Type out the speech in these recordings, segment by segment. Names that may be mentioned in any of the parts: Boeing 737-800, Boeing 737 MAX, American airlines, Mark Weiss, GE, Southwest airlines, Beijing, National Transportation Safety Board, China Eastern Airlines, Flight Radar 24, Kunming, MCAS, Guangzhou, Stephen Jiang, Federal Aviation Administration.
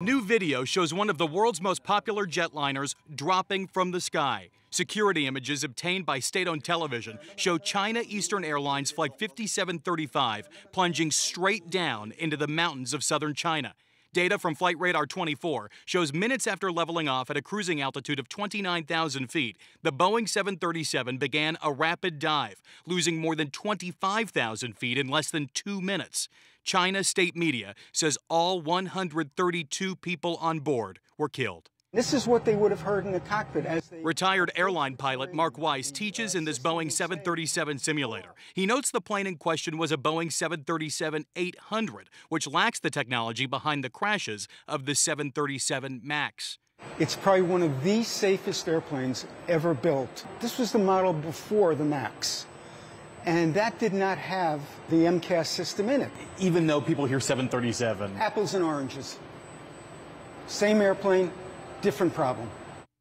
New video shows one of the world's most popular jetliners dropping from the sky. Security images obtained by state-owned television show China Eastern Airlines Flight 5735 plunging straight down into the mountains of southern China. Data from Flight Radar 24 shows minutes after leveling off at a cruising altitude of 29,000 feet, the Boeing 737 began a rapid dive, losing more than 25,000 feet in less than 2 minutes. China state media says all 132 people on board were killed. This is what they would have heard in the cockpit. Retired airline pilot Mark Weiss teaches in this Boeing 737 simulator. He notes the plane in question was a Boeing 737-800, which lacks the technology behind the crashes of the 737 MAX. It's probably one of the safest airplanes ever built. This was the model before the MAX, and that did not have the MCAS system in it. Even though people hear 737. Apples and oranges. Same airplane. Different problem.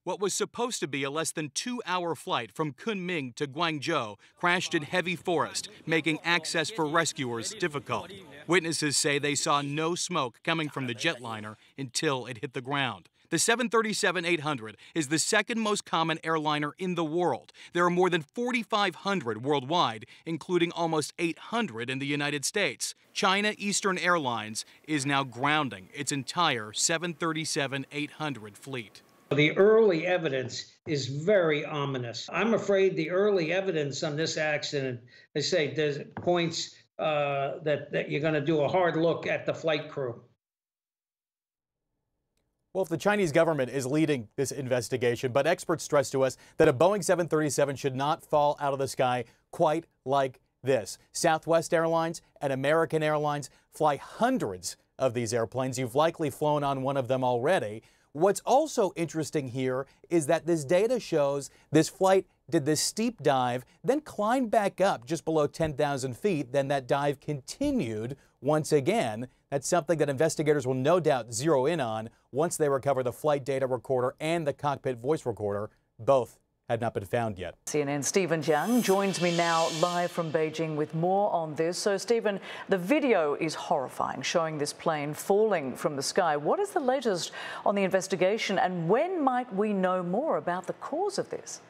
What was supposed to be a less than 2-hour flight from Kunming to Guangzhou crashed in heavy forest, making access for rescuers difficult. Witnesses say they saw no smoke coming from the jetliner until it hit the ground. The 737-800 is the second most common airliner in the world. There are more than 4,500 worldwide, including almost 800 in the United States. China Eastern Airlines is now grounding its entire 737-800 fleet. The early evidence is very ominous. I'm afraid the early evidence on this accident, they say, there's points that you're going to do a hard look at the flight crew. Well, if the Chinese government is leading this investigation, but experts stress to us that a Boeing 737 should not fall out of the sky quite like this. Southwest Airlines and American Airlines fly hundreds of these airplanes. You've likely flown on one of them already. What's also interesting here is that this data shows this flight did this steep dive, then climbed back up just below 10,000 feet. Then that dive continued once again. That's something that investigators will no doubt zero in on once they recover the flight data recorder and the cockpit voice recorder. Both had not been found yet. CNN's Stephen Jiang joins me now live from Beijing with more on this. So, Stephen, the video is horrifying, showing this plane falling from the sky. What is the latest on the investigation, and when might we know more about the cause of this?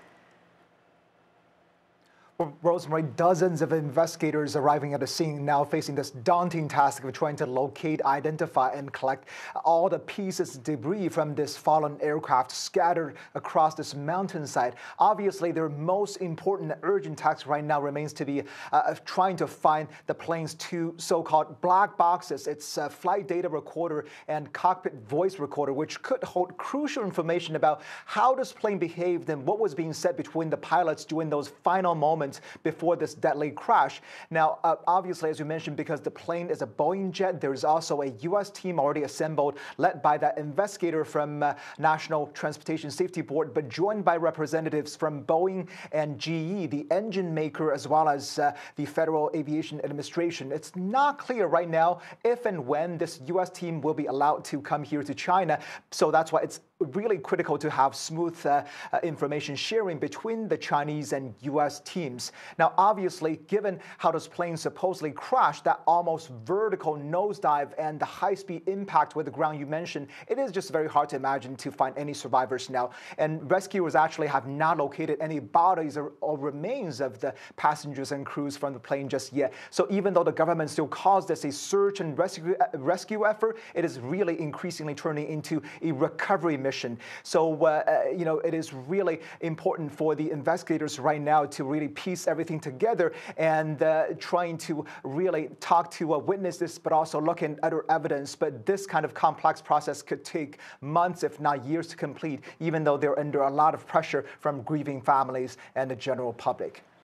Well, Rosemary, dozens of investigators arriving at the scene now facing this daunting task of trying to locate, identify, and collect all the pieces of debris from this fallen aircraft scattered across this mountainside. Obviously, their most important and urgent task right now remains to be trying to find the plane's two so-called black boxes. It's a flight data recorder and cockpit voice recorder, which could hold crucial information about how this plane behaved and what was being said between the pilots during those final moments before this deadly crash. Now, obviously, as you mentioned, because the plane is a Boeing jet, there's also a U.S. team already assembled, led by that investigator from National Transportation Safety Board, but joined by representatives from Boeing and GE, the engine maker, as well as the Federal Aviation Administration. It's not clear right now if and when this U.S. team will be allowed to come here to China, so that's why it's really critical to have smooth information sharing between the Chinese and U.S. teams. Now, obviously, given how this plane supposedly crashed, that almost vertical nosedive and the high-speed impact with the ground you mentioned, it is just very hard to imagine to find any survivors now. And rescuers actually have not located any bodies or remains of the passengers and crews from the plane just yet. So even though the government still calls this a search and rescue effort, it is really increasingly turning into a recovery mission. So, you know, it is really important for the investigators right now to really piece everything together and trying to really talk to witnesses, but also look at other evidence. But this kind of complex process could take months, if not years, to complete, even though they're under a lot of pressure from grieving families and the general public.